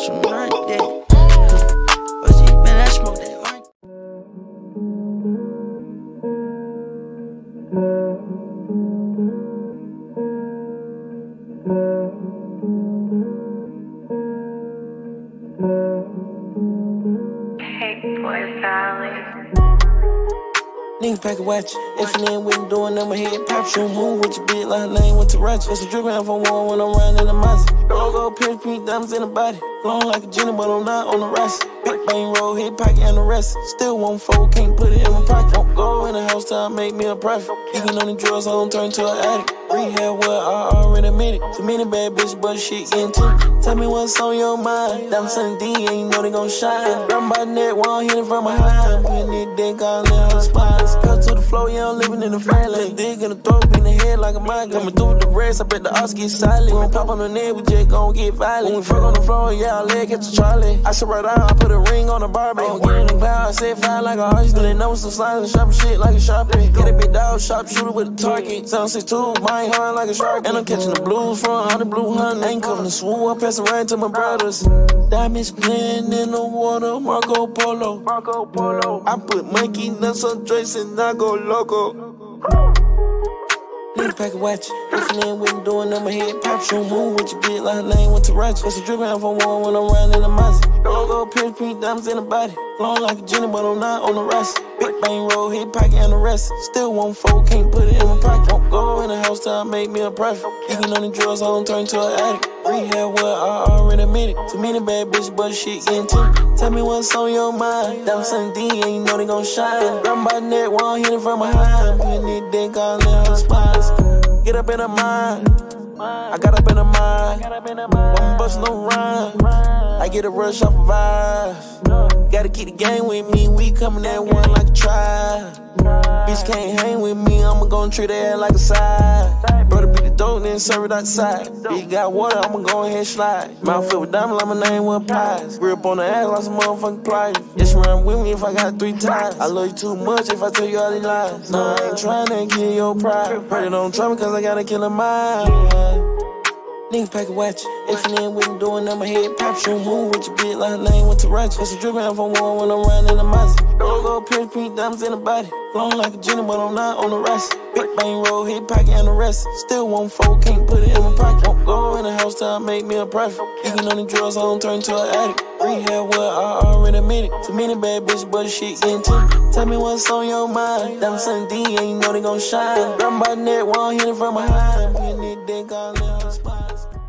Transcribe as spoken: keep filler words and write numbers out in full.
bitch from night day. Niggas pack a watch. If you ain't with me doing them, my head pop. Shoot move with your bitch like I ain't with your ratchet. It's a drippin' out for one when I'm riding in the Mazda. Don't go pinch me, diamonds in the body. Long like a Jenny, but I'm not on the rest. Big bang roll, hit pocket and the rest. Still won't fold, can't put it in my pocket. Don't go in the house till I make me a profit. Even on the drugs, I don't turn to an addict. Rehab, what I already admitted. Too many bad bitches, but shit getting to me. Tell me what's on your mind. Diamonds in the D, and you know they gon' shine. Run by neck, while I'm hitting from behind. Putting it dick all in her spine. Cut to the floor, yeah, I'm living in the fire. Like dig in the throat, be in the head like a migraine. Coming through with the rest, I bet the odds get silent. When pop on the neck, we just gon' get violent. When we fuck on the floor, yeah, I leg at the trolley. I sit right down, I put a ring on the barbie. I'm getting in the cloud, I sit fly like a horse. Then know some slides and shopping shit like a shopper. Get a big dog, shop shooter with a target. Sound six two, mine hard like a shark. And I'm catching the blues from one hundred blue hunt. Ain't coming to swoop, I pass it right to my brothers. Diamonds playing in the water, Marco Polo. Marco Polo. I put monkey nuts on Drace and I go loco. Nigga pack a watch. If you ain't with me doing them, my head pop. Shoot move with your bitch like I ain't with your ratchet. It's a drippin' out for one when I'm riding in the Mazda. Don't go pinch me, diamonds in the body. Long like a Jenny, but I'm not on the rest. Big bang roll, hit pocket and the rest. Still won't fold, can't put it in my pocket. Don't go in the house till I make me a profit. Even on the drugs, I don't turn to an addict. Rehab, what I already admitted. Too many bad bitches, but shit getting to me. Tell me what's on your mind. Diamonds in the D, and you know they gon' shine. Run by neck, while I'm hitting from behind. Putting it dick all in her spine. Get up in her mind, I got up in her mind. One bust, no rhyme. I get a rush off of vibes. Gotta keep the game with me, we coming at one like a tribe. Bitch can't hang with me, I'ma gon' treat her like a side. Brother beat the dope, then serve it outside. Bitch got water, I'ma go ahead and slide. Mouth filled with diamonds, like my name with pies. Grip on the ass like some motherfucking pliers. Just run with me if I got three times. I love you too much if I tell you all these lies. No, I ain't trying to kill your pride. Pray don't try me cause I gotta kill a mind. Niggas pack a watch. If you ain't with me doing them, my head pop. Shoot move with your bitch like I ain't with your ratchet. It's a drippin' out for one when I'm riding in the Mazda. Don't go pinch me, diamonds in the body. Long like a Jenny, but I'm not on the rest. Big bang roll, hit pocket and the rest. Still won't fold, can't put it in my pocket. Don't go in the house till I make me a profit. Even on the drugs, I don't turn to an addict. Rehab, what I already admitted. Too many bad bitches, but shit getting to me. Tell me what's on your mind. Diamonds in the D, and you know they gon' shine. Run by neck, while I'm hitting from behind. Putting it dick all in her spine.